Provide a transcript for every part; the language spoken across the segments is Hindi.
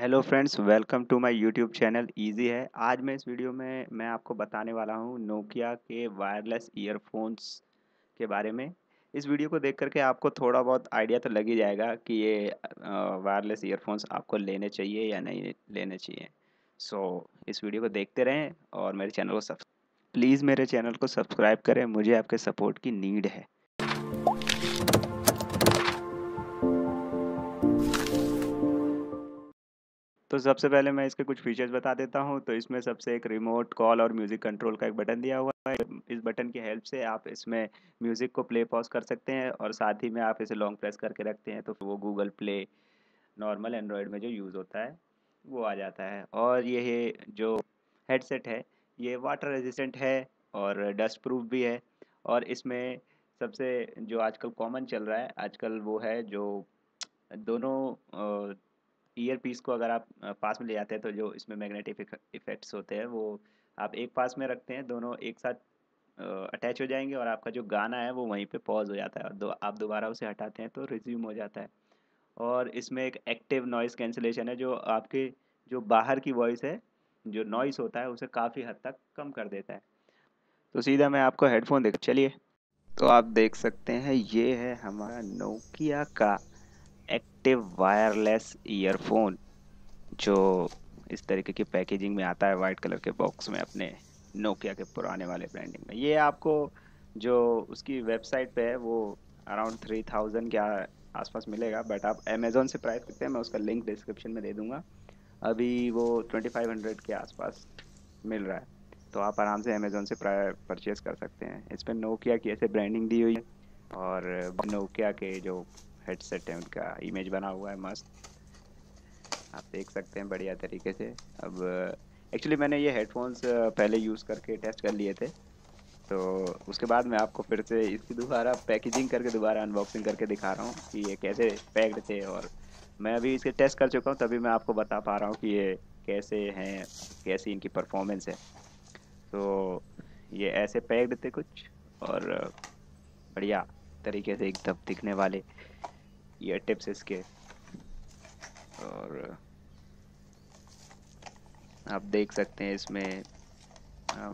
Hello friends, welcome to my YouTube channel easy है। आज मैं इस वीडियो में मैं आपको बताने वाला हूं नोकिया के वायरलेस ईयरफोन्स के बारे में। इस वीडियो को देख करके आपको थोड़ा बहुत आइडिया तो लग ही जाएगा कि ये वायरलेस ईयरफोन्स आपको लेने चाहिए या नहीं लेने चाहिए। इस वीडियो को देखते रहें और मेरे चैनल को सब्सक्राइब करें, मुझे आपके सपोर्ट की नीड है। तो सबसे पहले मैं इसके कुछ फीचर्स बता देता हूं। तो इसमें सबसे एक रिमोट कॉल और म्यूज़िक कंट्रोल का एक बटन दिया हुआ है। इस बटन की हेल्प से आप इसमें म्यूज़िक को प्ले पॉज कर सकते हैं और साथ ही में आप इसे लॉन्ग प्रेस करके रखते हैं तो वो गूगल प्ले नॉर्मल एंड्रॉयड में जो यूज़ होता है वो आ जाता है। और यह जो हेडसेट है ये वाटर रेजिस्टेंट है और डस्ट प्रूफ भी है। और इसमें सबसे जो आजकल कॉमन चल रहा है वो है जो दोनों ईयर पीस को अगर आप पास में ले जाते हैं तो जो इसमें मैग्नेटिक इफ़ेक्ट्स होते हैं वो आप एक पास में रखते हैं, दोनों एक साथ अटैच हो जाएंगे और आपका जो गाना है वो वहीं पे पॉज हो जाता है और आप दोबारा उसे हटाते हैं तो रिज्यूम हो जाता है। और इसमें एक एक्टिव नॉइस कैंसिलेशन है जो आपके जो बाहर की वॉइस है, जो नॉइस होता है, उसे काफ़ी हद तक कम कर देता है। तो सीधा मैं आपको हेडफोन देख चलिए। तो आप देख सकते हैं ये है हमारा नोकिया का एक्टिव वायरलेस ईयरफोन जो इस तरीके की पैकेजिंग में आता है, वाइट कलर के बॉक्स में, अपने नोकिया के पुराने वाले ब्रांडिंग में। ये आपको जो उसकी वेबसाइट पे है वो अराउंड 3000 के आसपास मिलेगा, बट आप अमेज़ोन से प्राइस करते हैं, मैं उसका लिंक डिस्क्रिप्शन में दे दूँगा। अभी वो 2500 के आसपास मिल रहा है, तो आप आराम से अमेज़ोन से परचेज़ कर सकते हैं। इस पर नोकिया की ऐसे ब्रांडिंग दी हुई है और नोकिया के जो हेडसेट है उनका इमेज बना हुआ है, मस्त आप देख सकते हैं बढ़िया तरीके से। अब एक्चुअली मैंने ये हेडफोन्स पहले यूज़ करके टेस्ट कर लिए थे, तो उसके बाद मैं आपको फिर से इसकी दोबारा पैकेजिंग करके दोबारा अनबॉक्सिंग करके दिखा रहा हूँ कि ये कैसे पैक्ड थे। और मैं अभी इसके टेस्ट कर चुका हूँ, तभी मैं आपको बता पा रहा हूँ कि ये कैसे हैं, कैसी इनकी परफॉर्मेंस है। तो ये ऐसे पैक्ड थे कुछ और बढ़िया तरीके से एकदम दिखने वाले ये टिप्स इसके। और आप देख सकते हैं इसमें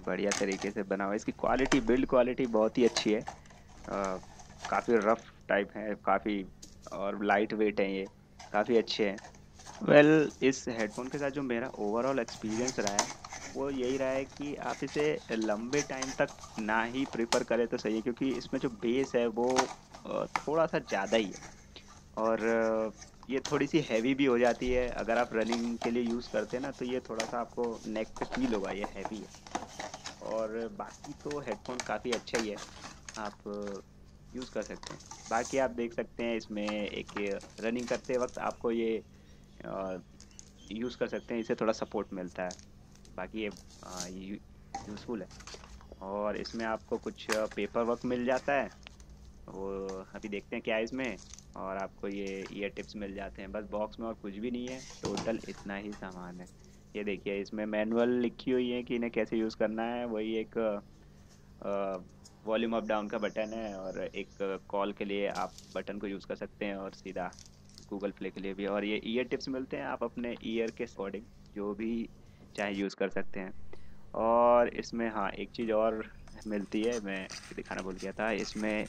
बढ़िया तरीके से बना हुआ है। इसकी क्वालिटी, बिल्ड क्वालिटी बहुत ही अच्छी है, काफ़ी रफ़ टाइप है, काफ़ी और लाइट वेट है, ये काफ़ी अच्छे हैं। वेल, इस हेडफोन के साथ जो मेरा ओवरऑल एक्सपीरियंस रहा है वो यही रहा है कि आप इसे लंबे टाइम तक ना ही प्रिफर करें तो सही है, क्योंकि इसमें जो बेस है वो थोड़ा सा ज़्यादा ही है और ये थोड़ी सी हैवी भी हो जाती है। अगर आप रनिंग के लिए यूज़ करते हैं ना तो ये थोड़ा सा आपको नेक पे फील होगा, ये हैवी है। और बाकी तो हेडफोन काफ़ी अच्छा ही है, आप यूज़ कर सकते हैं। बाकी आप देख सकते हैं इसमें एक रनिंग करते वक्त आपको ये यूज़ कर सकते हैं, इसे थोड़ा सपोर्ट मिलता है। बाकी ये यूज़फुल है। और इसमें आपको कुछ पेपर वर्क मिल जाता है, वो अभी देखते हैं क्या है इसमें। और आपको ये ईयर टिप्स मिल जाते हैं, बस बॉक्स में और कुछ भी नहीं है, टोटल इतना ही सामान है। ये देखिए इसमें मैनुअल लिखी हुई है कि इन्हें कैसे यूज़ करना है, वही एक वॉल्यूम अप डाउन का बटन है और एक कॉल के लिए आप बटन को यूज़ कर सकते हैं और सीधा गूगल प्ले के लिए भी। और ये ईयर टिप्स मिलते हैं, आप अपने ईयर के अकॉर्डिंग जो भी चाहे यूज़ कर सकते हैं। और इसमें हाँ एक चीज़ और मिलती है, मैं दिखाना भूल गया था, इसमें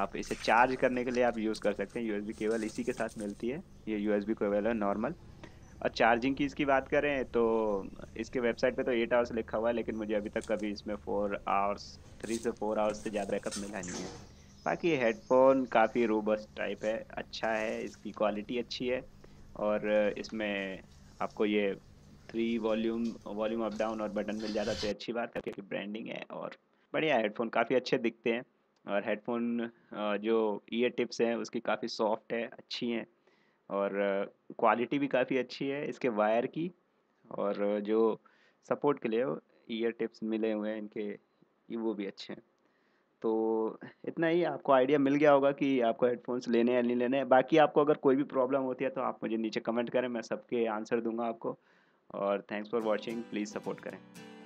आप इसे चार्ज करने के लिए आप यूज़ कर सकते हैं। यूएसबी केबल इसी के साथ मिलती है, ये यूएसबी केबल है नॉर्मल। और चार्जिंग की इसकी बात करें तो इसके वेबसाइट पे तो 8 आवर्स लिखा हुआ है, लेकिन मुझे अभी तक कभी इसमें 3 से 4 आवर्स से ज़्यादा बैकअप मिला नहीं है। बाकी हेडफोन काफ़ी रोबस्ट टाइप है, अच्छा है, इसकी क्वालिटी अच्छी है। और इसमें आपको ये 3 वॉल्यूम अप डाउन और बटन मिल जाता है, तो अच्छी बात है क्योंकि ब्रांडिंग है और बढ़िया हेडफोन काफ़ी अच्छे दिखते हैं। और हेडफोन जो ईयर टिप्स हैं उसकी काफ़ी सॉफ्ट है, अच्छी हैं और क्वालिटी भी काफ़ी अच्छी है इसके वायर की। और जो सपोर्ट के लिए ईयर टिप्स मिले हुए हैं इनके, वो भी अच्छे हैं। तो इतना ही आपको आइडिया मिल गया होगा कि आपको हेडफोन्स लेने या नहीं लेने हैं। बाकी आपको अगर कोई भी प्रॉब्लम होती है तो आप मुझे नीचे कमेंट करें, मैं सबके आंसर दूंगा आपको। और thanks for watching, please support करें।